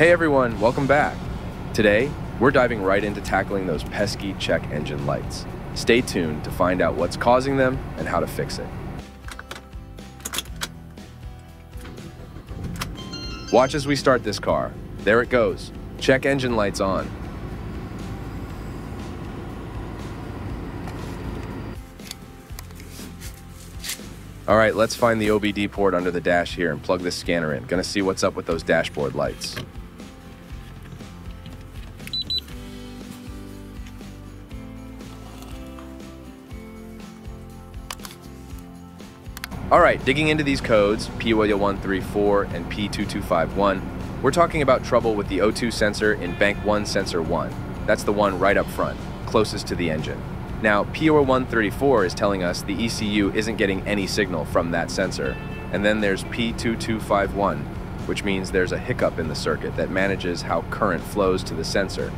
Hey everyone, welcome back. Today, we're diving right into tackling those pesky check engine lights. Stay tuned to find out what's causing them and how to fix it. Watch as we start this car. There it goes. Check engine lights on. All right, let's find the OBD port under the dash here and plug this scanner in. Gonna see what's up with those dashboard lights. All right, digging into these codes, P0134 and P2251, we're talking about trouble with the O2 sensor in bank 1 sensor 1. That's the one right up front, closest to the engine. Now, P0134 is telling us the ECU isn't getting any signal from that sensor. And then there's P2251, which means there's a hiccup in the circuit that manages how current flows to the sensor.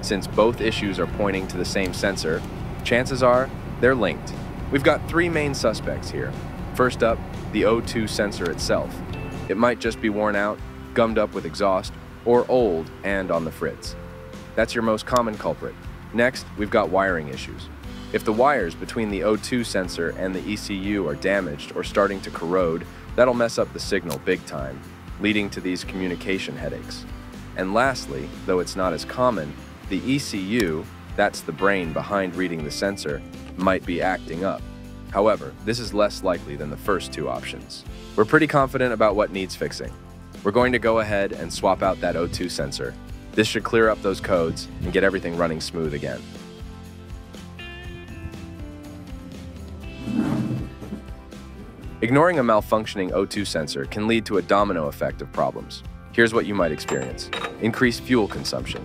Since both issues are pointing to the same sensor, chances are they're linked. We've got three main suspects here. First up, the O2 sensor itself. It might just be worn out, gummed up with exhaust, or old and on the fritz. That's your most common culprit. Next, we've got wiring issues. If the wires between the O2 sensor and the ECU are damaged or starting to corrode, that'll mess up the signal big time, leading to these communication headaches. And lastly, though it's not as common, the ECU, that's the brain behind reading the sensor, might be acting up. However, this is less likely than the first two options. We're pretty confident about what needs fixing. We're going to go ahead and swap out that O2 sensor. This should clear up those codes and get everything running smooth again. Ignoring a malfunctioning O2 sensor can lead to a domino effect of problems. Here's what you might experience: increased fuel consumption.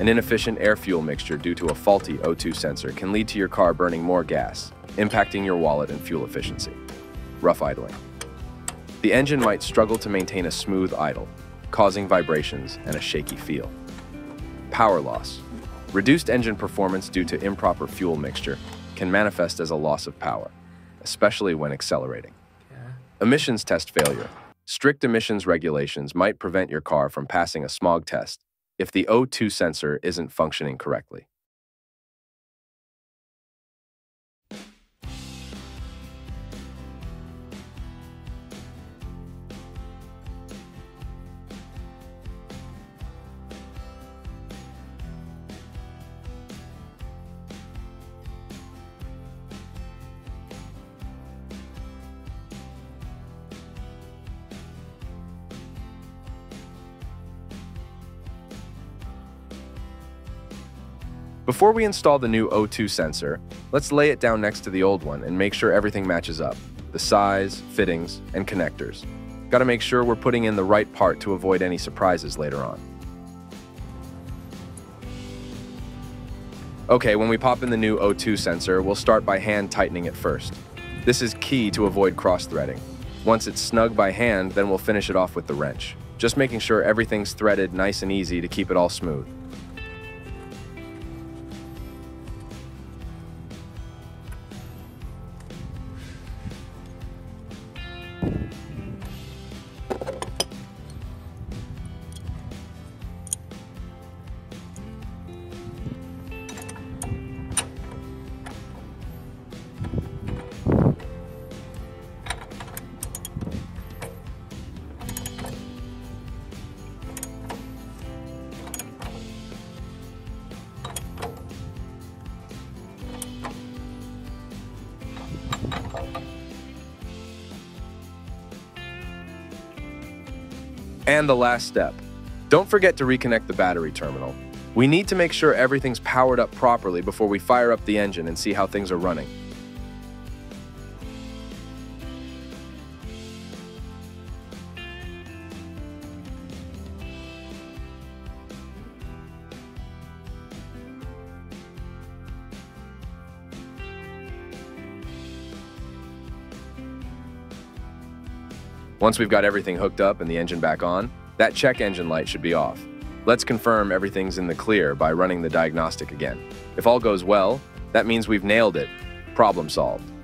An inefficient air-fuel mixture due to a faulty O2 sensor can lead to your car burning more gas, impacting your wallet and fuel efficiency. Rough idling. The engine might struggle to maintain a smooth idle, causing vibrations and a shaky feel. Power loss. Reduced engine performance due to improper fuel mixture can manifest as a loss of power, especially when accelerating. Yeah. Emissions test failure. Strict emissions regulations might prevent your car from passing a smog test if the O2 sensor isn't functioning correctly. Before we install the new O2 sensor, let's lay it down next to the old one and make sure everything matches up: the size, fittings, and connectors. Gotta make sure we're putting in the right part to avoid any surprises later on. Okay, when we pop in the new O2 sensor, we'll start by hand tightening it first. This is key to avoid cross-threading. Once it's snug by hand, then we'll finish it off with the wrench. Just making sure everything's threaded nice and easy to keep it all smooth. And the last step. Don't forget to reconnect the battery terminal. We need to make sure everything's powered up properly before we fire up the engine and see how things are running. Once we've got everything hooked up and the engine back on, that check engine light should be off. Let's confirm everything's in the clear by running the diagnostic again. If all goes well, that means we've nailed it. Problem solved.